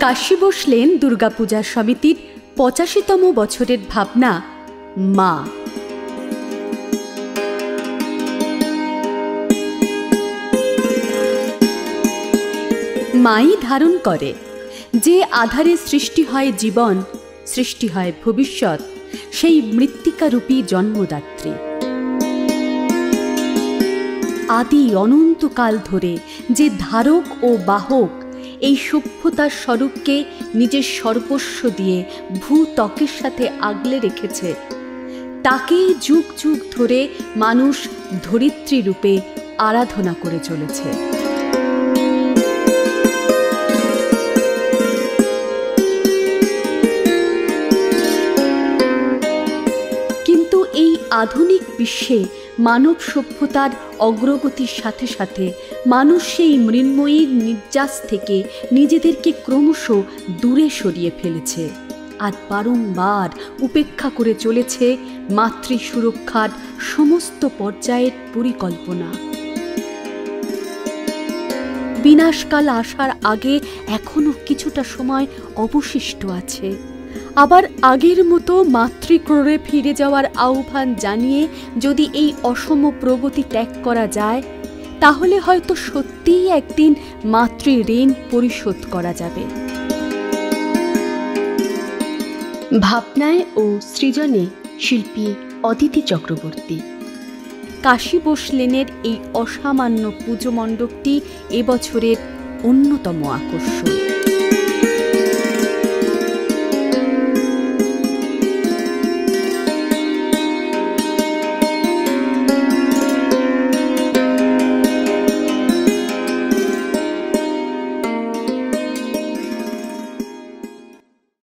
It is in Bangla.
काशी बोस लेन दुर्गा पूजा समिति 85तम बछरेर भावना मा। माई धारण करे जे आधारे सृष्टि है जीवन, सृष्टि है भविष्य, से मृत्तिका रूपी जन्मदात्री। आदि अनन्तकाल धरे जे धारक और बाहक এই সভ্যতার স্বরূপকে নিজের সর্বস্ব দিয়ে ভূত্বকের সাথে আগলে রেখেছে, তাকেই যুগ যুগ ধরে মানুষ ধরিত্রী রূপে আরাধনা করে চলেছে। কিন্তু এই আধুনিক বিশ্বে মানব সভ্যতার অগ্রগতির সাথে সাথে মানুষ সেই মৃন্ময়ীর নির্যাস থেকে নিজেদেরকে ক্রমশ দূরে সরিয়ে ফেলেছে আর বারংবার উপেক্ষা করে চলেছে মাতৃ সুরক্ষার সমস্ত পর্যায়ের পরিকল্পনা। বিনাশকাল আসার আগে এখনো কিছুটা সময় অবশিষ্ট আছে। আবার আগের মতো মাতৃক্রোড়ে ফিরে যাওয়ার আহ্বান জানিয়ে যদি এই অসম প্রগতি ত্যাগ করা যায়, তাহলে হয়তো সত্যিই একদিন মাতৃ ঋণ পরিশোধ করা যাবে। ভাবনায় ও সৃজনে শিল্পী অদিতি চক্রবর্তী। কাশী বোস লেনের এই অসামান্য পুজো মণ্ডপটি এবছরের অন্যতম আকর্ষণ।